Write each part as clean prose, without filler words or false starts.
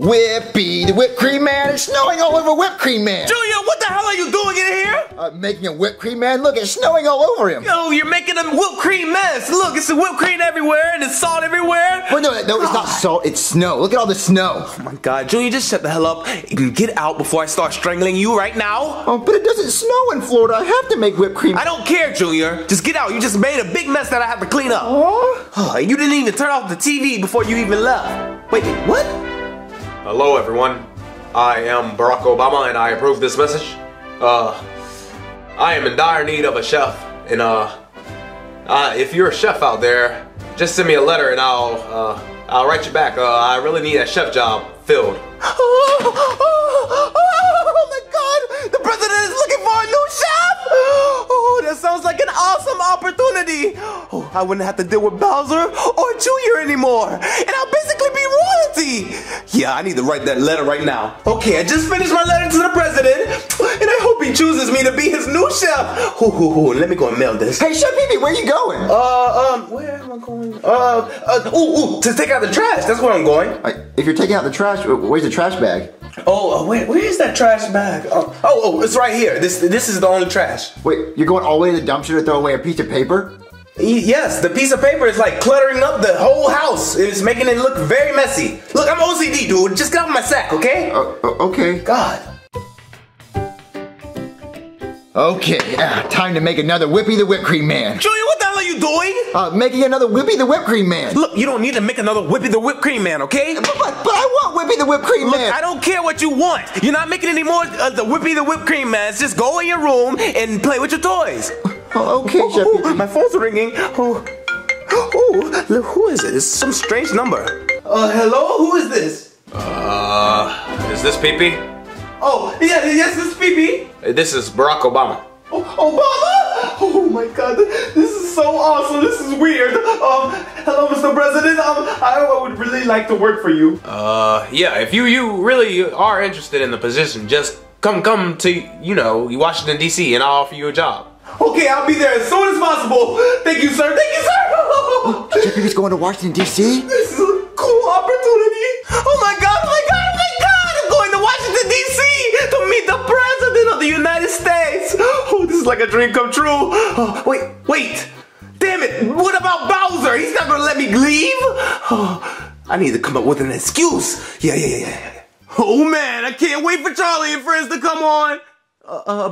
Whippy, the whipped cream man. It's snowing all over whipped cream man. Julia, what the hell are you doing in here? Making a whipped cream man? Look, it's snowing all over him. No, you're making a whipped cream mess. Look, it's the whipped cream everywhere and it's salt everywhere. Well, no, it's not salt, it's snow. Look at all the snow. Oh my God, Julia, just shut the hell up and get out before I start strangling you right now. Oh, but it doesn't snow in Florida. I have to make whipped cream. I don't care, Junior. Just get out. You just made a big mess that I have to clean up. Oh, you didn't even turn off the TV before you even left. Wait, what? Hello everyone, I am Barack Obama and I approve this message. I am in dire need of a chef, and if you're a chef out there, just send me a letter and I'll write you back. I really need a chef job filled. Oh my God, the president is looking for a new chef! Oh, that sounds like an awesome opportunity. Oh, I wouldn't have to deal with Bowser or Junior anymore, and I'll basically be royalty. Yeah, I need to write that letter right now. Okay, I just finished my letter to the president, and I hope he chooses me to be his new chef. Let me go and mail this. Hey, Chef Pee Pee, where you going? Where am I going? To take out the trash. That's where I'm going. If you're taking out the trash, where's the trash bag? Oh, where is that trash bag? Oh, it's right here. This is the only trash. Wait, you're going all the way to the dumpster to throw away a piece of paper? Yes, the piece of paper is like cluttering up the whole house. It's making it look very messy. Look, I'm OCD, dude. Just get off my sack, okay? Okay. God. Okay, time to make another Whippy the Whipped Cream Man. Julia, what the hell are you doing? Making another Whippy the Whipped Cream Man. Look, you don't need to make another Whippy the Whipped Cream Man, okay? But I want Whippy the Whipped Cream Man. Look, I don't care what you want. You're not making any more the Whippy the Whipped Cream Man. Just go in your room and play with your toys. Oh, okay, Chef. My phone's ringing. Who is it? It's some strange number. Hello? Who is this? Is this Pee Pee? Oh, yeah, yes, this is Pee Pee. This is Barack Obama. Oh, Obama? Oh my God, this is so awesome. This is weird. Hello, Mr. President. I would really like to work for you. Yeah, if you really are interested in the position, just come to, you know, Washington, D.C., and I'll offer you a job. Okay, I'll be there as soon as possible. Thank you, sir. Thank you, sir. Chef Pee Pee's going to Washington, D.C.? This is a cool opportunity. Oh my God, oh my God, oh my God. I'm going to Washington, D.C. to meet the President of the United States. Oh, this is like a dream come true. Oh, wait. Damn it. What about Bowser? He's not going to let me leave? Oh, I need to come up with an excuse. Yeah. Oh man, I can't wait for Charlie and Friends to come on.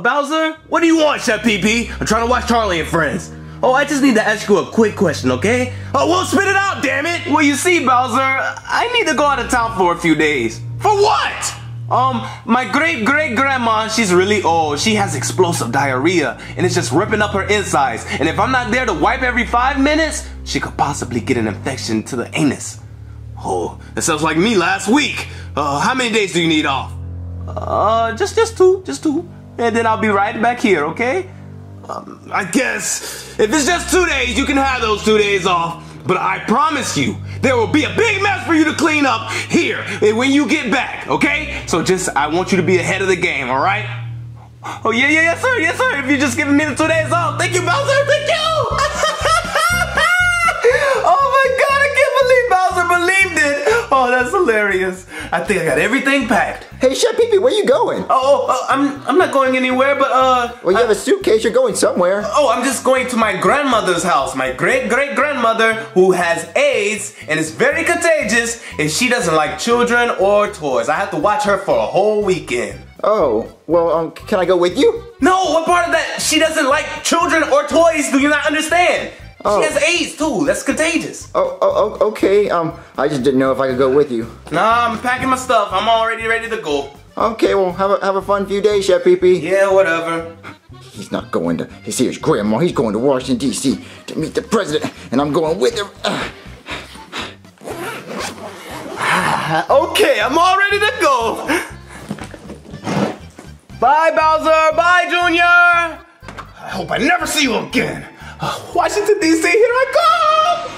Bowser? What do you want, Chef Pee Pee? I'm trying to watch Charlie and Friends. Oh, I just need to ask you a quick question, okay? Oh, well, spit it out, damn it! Well, you see, Bowser, I need to go out of town for a few days. For what? My great-great-grandma, she's really old. She has explosive diarrhea, and it's just ripping up her insides. And if I'm not there to wipe every 5 minutes, she could possibly get an infection to the anus. Oh, that sounds like me last week. How many days do you need off? Just two. And then I'll be right back here, okay? I guess if it's just 2 days, you can have those 2 days off. But I promise you, there will be a big mess for you to clean up here when you get back, okay? So I want you to be ahead of the game, all right? Oh, yeah, yes, sir, yes, sir. If you're just giving me the 2 days off. Thank you, Bowser, thank you! Oh, my God, I can't believe Bowser believed it. Oh, that's hilarious. I think I got everything packed. Hey, Chef Pee Pee, where you going? I'm not going anywhere, but well, you have a suitcase. You're going somewhere. Oh, I'm just going to my grandmother's house. My great-great-grandmother who has AIDS and is very contagious, and she doesn't like children or toys. I have to watch her for a whole weekend. Oh, well, can I go with you? No, what part of that? She doesn't like children or toys. Do you not understand? Oh. She has AIDS too, that's contagious. Oh, okay, I just didn't know if I could go with you. Nah, I'm packing my stuff, I'm already ready to go. Okay, well, have a fun few days, Chef Pee Pee. Yeah, whatever. He's not going to, he's here his grandma, he's going to Washington, D.C. to meet the president, and I'm going with him. Okay, I'm all ready to go. Bye, Bowser, bye, Junior. I hope I never see you again. Washington, D.C., here I come!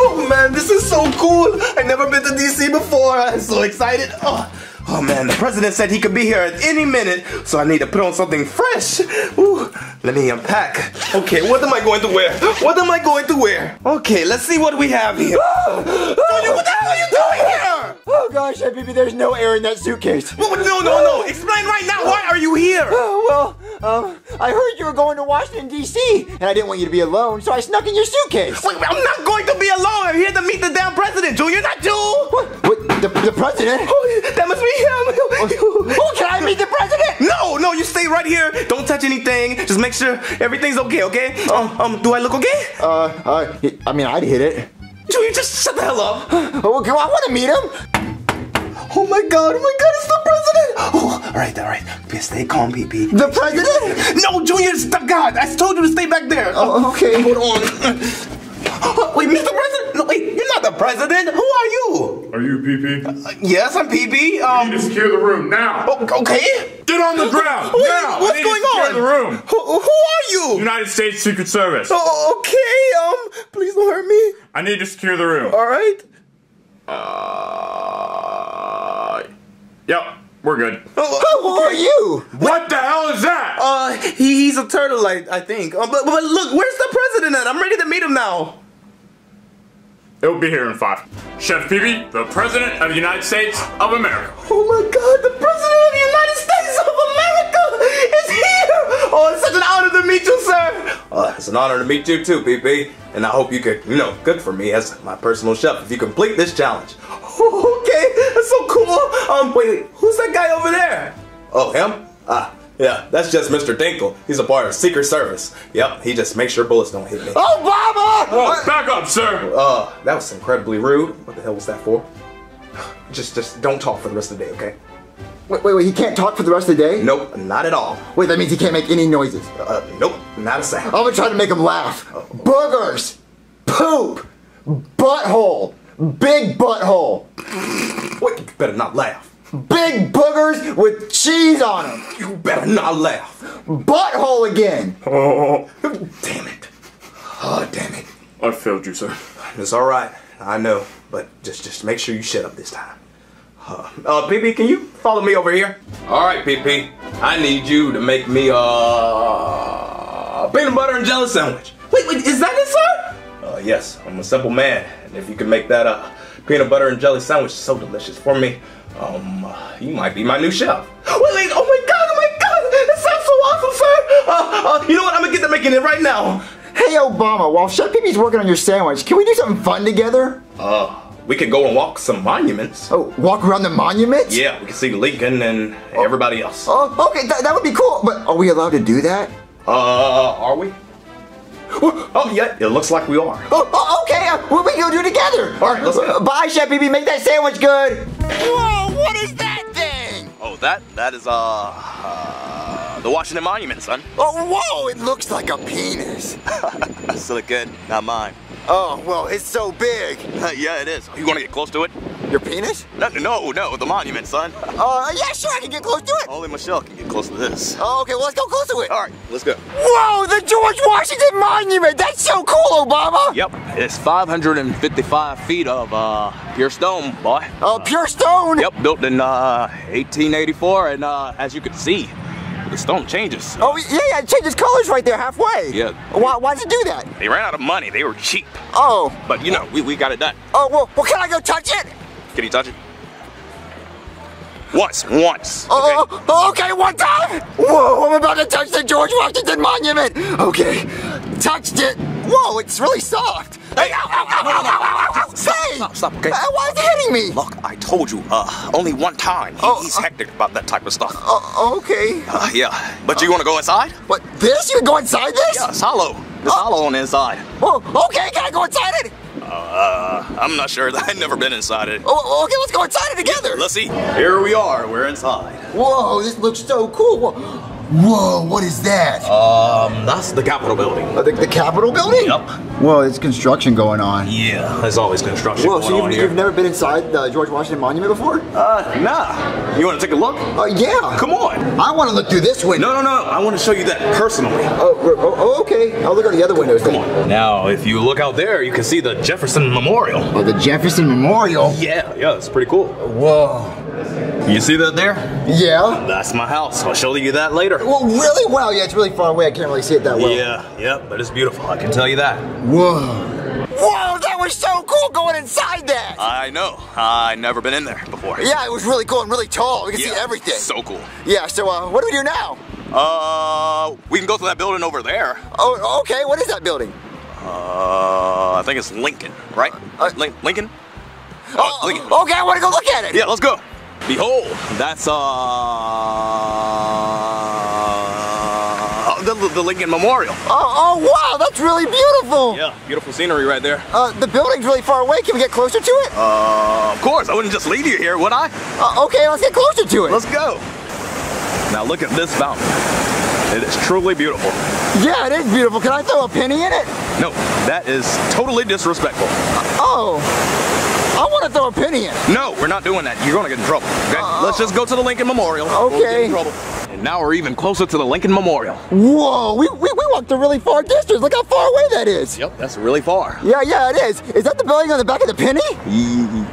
Oh man, this is so cool! I've never been to D.C. before, I'm so excited! Oh, Oh man, the president said he could be here at any minute, so I need to put on something fresh. Ooh, let me unpack. Okay, what am I going to wear? What am I going to wear? Okay, let's see what we have here. Tony, what the hell are you doing here? Oh gosh, Chef Pee Pee, there's no air in that suitcase. Well, no. Explain right now, why are you here? I heard you were going to Washington, D.C., and I didn't want you to be alone, so I snuck in your suitcase. Wait, I'm not going to be alone. I'm here to meet the damn president, Junior, not you. What? The president? Oh, that must be him. Oh, can I meet the president? No, you stay right here. Don't touch anything. Just make sure everything's okay, okay? Do I look okay? I mean, I'd hit it. Junior, just shut the hell up. Oh, I want to meet him. Oh my god, it's the president! Oh, alright. Stay calm, Pee Pee. The president? No, Junior, it's the God! I told you to stay back there! Oh, okay. Hold on. Wait, Mr. President? No, wait, you're not the president! Who are you? Are you Pee Pee? Yes, I'm Pee Pee. You need to secure the room now! Okay? Get on the ground! Wait, now! What's going on? The room. Who are you? United States Secret Service. Oh, okay, please don't hurt me. I need to secure the room. Alright. Yep, we're good. Who are you? What the hell is that? He's a turtle, I think. But look, where's the president at? I'm ready to meet him now. It'll be here in 5. Chef Pee Pee, the president of the United States of America. Oh my god, the president of the United States of America is here! Oh, it's such an honor to meet you, sir. It's an honor to meet you too, Pee Pee. And I hope you could, cook for me as my personal chef if you complete this challenge. Okay, that's so cool. Wait, who's that guy over there? Oh, him? Yeah, that's just Mr. Dinkle. He's a part of Secret Service. Yep, he just makes sure bullets don't hit me. Obama! Oh, back up, sir! That was incredibly rude. What the hell was that for? Just don't talk for the rest of the day, okay? Wait, he can't talk for the rest of the day? Nope, not at all. Wait, that means he can't make any noises. Nope, not a sound. I'm gonna try to make him laugh. Boogers! Poop! Butthole! Big butthole! Wait, you better not laugh. Big boogers with cheese on them! You better not laugh. Butthole again! Oh, damn it. I failed you, sir. It's alright, I know, but just make sure you shut up this time. Pee Pee, can you follow me over here? Alright, Pee Pee. I need you to make me a peanut butter and jelly sandwich. Wait, is that it, sir? Yes, I'm a simple man, and if you can make that peanut butter and jelly sandwich so delicious for me, you might be my new chef. Wait, oh my god, that sounds so awesome, sir! You know what, I'm gonna get to making it right now. Hey, Obama, while Chef Pee Pee's working on your sandwich, can we do something fun together? We could go and walk some monuments. Oh, walk around the monuments? Yeah, we can see Lincoln and everybody else. Oh, okay, that would be cool, but are we allowed to do that? Are we? Oh, yeah, it looks like we are. Oh okay, we can go do it together. All right, let's go. Bye, Chef Pee Pee, make that sandwich good. Whoa, what is that thing? Oh, that is, the Washington Monument, son. Oh, whoa, it looks like a penis. Silly kid, not mine. Oh, well, it's so big. Yeah, it is. You want to get close to it? Your penis? No, the monument, son. Yeah, sure, I can get close to it. Only Michelle can get close to this. Oh, okay, well, let's go close to it. All right, let's go. Whoa, the George Washington Monument. That's so cool, Obama. Yep, it's 555 feet of pure stone, boy. Pure stone? Yep, built in 1884, and as you can see, the stone changes. Oh, yeah, it changes colors right there halfway. Yeah. Why does it do that? They ran out of money. They were cheap. Oh. But, we got it done. Oh, well, can I go touch it? Can you touch it? Once. Okay? Okay, one time. Whoa, I'm about to touch the George Washington Monument. Okay, touched it. Whoa, it's really soft. Hey, ow. Stop, okay? Why is it hitting me? Look, I told you, only one time. He's hectic about that type of stuff. Okay. Yeah, but you want to go inside? What, this? You go inside this? Yeah, it's hollow. It's hollow on the inside. Oh, okay, can I go inside it? I'm not sure. I've never been inside it. Oh, okay, let's go inside it together. Let's see. Here we are. We're inside. Whoa, this looks so cool. Whoa, what is that? That's the Capitol building. The Capitol building? Yep. Whoa, there's construction going on. Yeah, there's always construction going on. Whoa, so you've never been inside the George Washington Monument before? Nah. You want to take a look? Yeah. Come on. I want to look through this window. No. I want to show you that personally. Oh, okay. I'll look at the other windows. Come on. Now, if you look out there, you can see the Jefferson Memorial. Oh, the Jefferson Memorial? Yeah, it's pretty cool. Whoa. You see that there? Yeah. That's my house. I'll show you that later. Well, really? Wow, yeah, it's really far away. I can't really see it that well. Yeah, but it's beautiful. I can tell you that. Whoa. Whoa, that was so cool going inside that. I know. I've never been in there before. Yeah, it was really cool and really tall. We can see everything. So cool. Yeah, so what do we do now? We can go through that building over there. Oh, okay. What is that building? I think it's Lincoln, right? Lincoln? Oh, Lincoln. Okay, I want to go look at it. Yeah, let's go. Behold, that's the Lincoln Memorial. Oh wow, that's really beautiful. Yeah, beautiful scenery right there. The building's really far away. Can we get closer to it? Of course. I wouldn't just leave you here, would I? Okay, let's get closer to it. Let's go. Now look at this fountain. It is truly beautiful. Yeah, it is beautiful. Can I throw a penny in it? No, that is totally disrespectful. I want to throw a penny in. No, we're not doing that. You're going to get in trouble. Okay, let's just go to the Lincoln Memorial. Okay. We'll get in trouble. And now we're even closer to the Lincoln Memorial. Whoa, we walked a really far distance. Look how far away that is. Yep, that's really far. Yeah, it is. Is that the building on the back of the penny?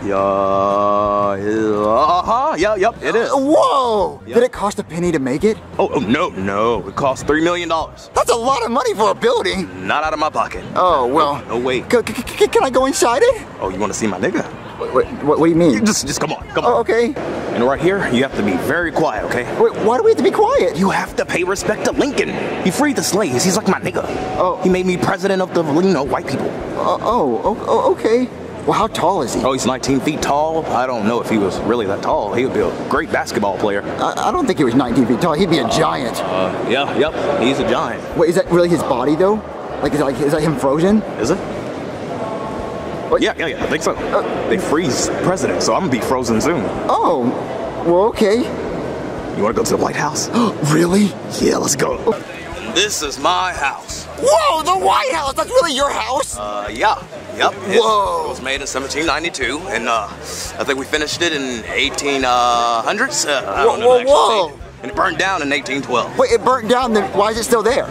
Yep, it is. Whoa! Yep. Did it cost a penny to make it? Oh, no, it cost $3 million. That's a lot of money for a building. Not out of my pocket. Oh, well. No way. Can I go inside it? Oh, you want to see my nigga? What do you mean? Just come on. Oh, okay. And right here, you have to be very quiet, okay? Wait, why do we have to be quiet? You have to pay respect to Lincoln. He freed the slaves. He's like my nigga. Oh. He made me president of the, white people. Okay. Well, how tall is he? Oh, he's 19 feet tall. I don't know if he was really that tall. He would be a great basketball player. I don't think he was 19 feet tall. He'd be a giant. Yep. He's a giant. Wait, is that really his body, though? Is that him frozen? Is it? What? Yeah, I think so. They freeze president, so I'm gonna be frozen soon. Oh, well, okay. You wanna go to the White House? Really? Yeah, let's go. This is my house. Whoa, the White House! That's really your house? Yep. Whoa. It was made in 1792, and I think we finished it in 1800s. I don't know. And it burned down in 1812. Wait, it burned down, then why is it still there?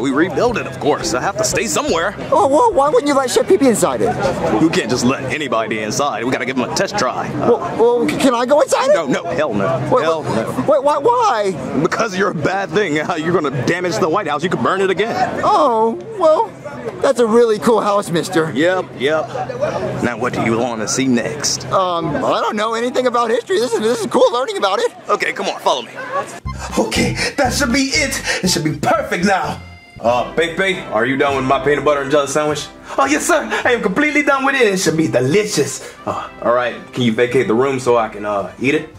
We rebuilt it, of course. I have to stay somewhere. Oh, well, why wouldn't you let Chef Pee Pee inside it? You can't just let anybody inside. We gotta give them a test try. Well, can I go inside it? No, hell no. Hell no. Wait, why? Because you're a bad thing. You're gonna damage the White House. You could burn it again. Oh, well, that's a really cool house, mister. Yep. Now, what do you want to see next? I don't know anything about history. This is cool learning about it. Okay, come on, follow me. Okay, that should be it. It should be perfect now. Pee Pee, are you done with my peanut butter and jelly sandwich? Oh, yes, sir. I am completely done with it. It should be delicious. All right, can you vacate the room so I can eat it?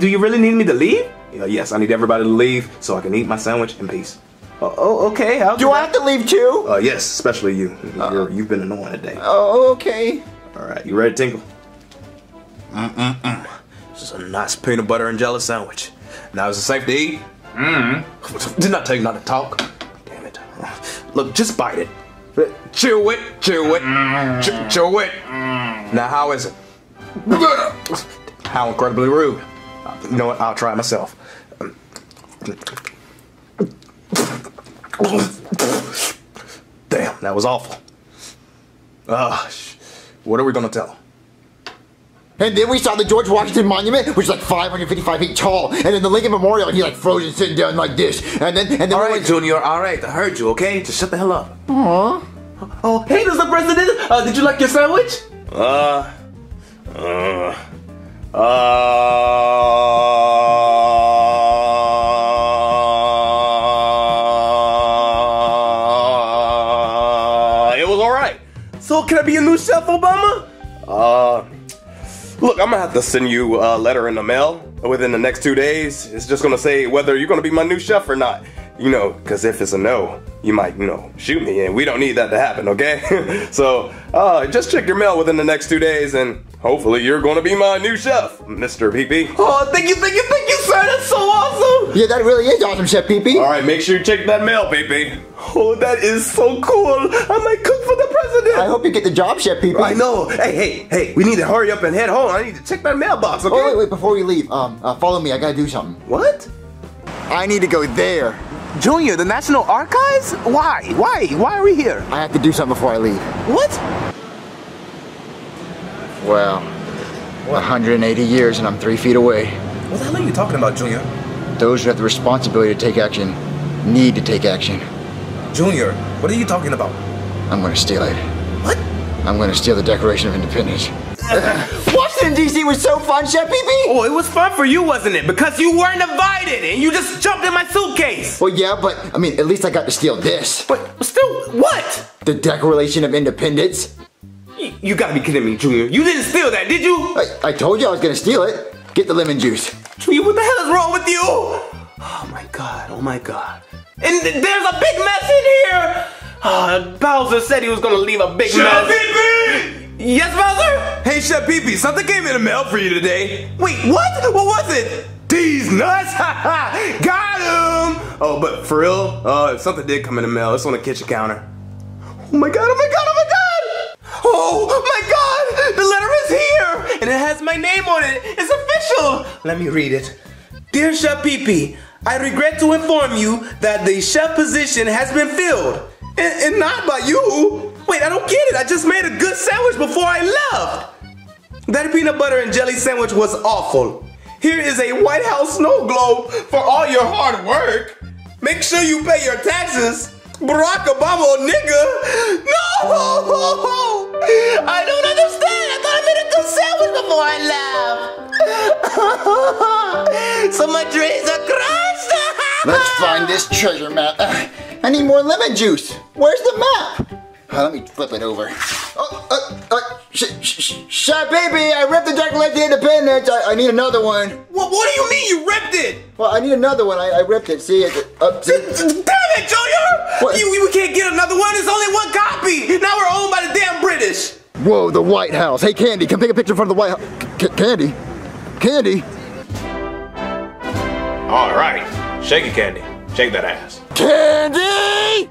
Do you really need me to leave? Yes, I need everybody to leave so I can eat my sandwich in peace. Oh, okay. Do I have to leave too? Yes, especially you. You've been annoying today. Oh, okay. All right, you ready, Dinkle? This is a nice peanut butter and jelly sandwich. Now, is it safe to eat? Did not tell you not to talk. Damn it. Look, just bite it. Chew it. Chew it. Now, how is it? How incredibly rude. You know what? I'll try it myself. Damn, that was awful. What are we gonna tell him? And then we saw the George Washington Monument, which is like 555 feet tall, and then the Lincoln Memorial, and he like frozen sitting down like this, and then. All right, Junior. All right, I heard you. Okay, just shut the hell up. Aww. Oh, hey, Mr. President. Did you like your sandwich? It was all right. So can I be a new Chef Obama? Look, I'm gonna have to send you a letter in the mail within the next 2 days. It's just gonna say whether you're gonna be my new chef or not. You know, because if it's a no, you might, shoot me, and we don't need that to happen, okay? So, just check your mail within the next 2 days, and hopefully you're gonna be my new chef, Mr. Pee Pee. Oh, thank you, sir, that's so awesome! Yeah, that really is awesome, Chef Pee Pee. All right, make sure you check that mail, Pee Pee. Oh, that is so cool. I might cook for the president. I hope you get the job, Chef Pee Pee. I know. Hey, we need to hurry up and head home. I need to check my mailbox, okay? Oh, wait, before we leave, follow me. I gotta do something. What? I need to go there. Junior, the National Archives? Why are we here? I have to do something before I leave. What? Well, 180 years and I'm 3 feet away. What the hell are you talking about, Junior? Those who have the responsibility to take action need to take action. Junior, what are you talking about? I'm gonna steal it. What? I'm gonna steal the Declaration of Independence. Washington D.C. was so fun, Chef Pee Pee! Oh, it was fun for you, wasn't it? Because you weren't invited and you just jumped in my suitcase! Well, yeah, but, I mean, at least I got to steal this. But still, what? The Declaration of Independence. You gotta be kidding me, Junior. You didn't steal that, did you? I told you I was gonna steal it. Get the lemon juice. Junior, what the hell is wrong with you? Oh my God, oh my God. And there's a big mess in here! Bowser said he was gonna leave a big mess. Chef Pee Pee! Yes, Bowser? Hey, Chef Pee Pee, something came in the mail for you today. Wait, what? What was it? These nuts? Ha ha! Got him! Oh, but for real, if something did come in the mail, it's on the kitchen counter. Oh my God, oh my God, oh my God! Oh my God! The letter is here! And it has my name on it! It's official! Let me read it. Dear Chef Pee Pee, I regret to inform you that the chef position has been filled. And not by you! Wait, I don't get it! I just made a good sandwich before I left! That peanut butter and jelly sandwich was awful. Here is a White House snow globe for all your hard work. Make sure you pay your taxes. Barack Obama, nigga! No! I don't understand! I thought I made a good sandwich before I left! So my dreams are crushed! Let's find this treasure map. I need more lemon juice! Where's the map? Let me flip it over. Chef Pee Pee, I ripped the Declaration of Independence! I need another one! What do you mean you ripped it? Well, I need another one. I ripped it. See? It's up to... Damn it, Junior! We can't get another one. There's only one copy! Now we're owned by the damn British! Whoa, the White House. Hey, Candy, come take a picture in front of the White House. Candy? Candy? All right. Shake it, Candy. Shake that ass. Candy!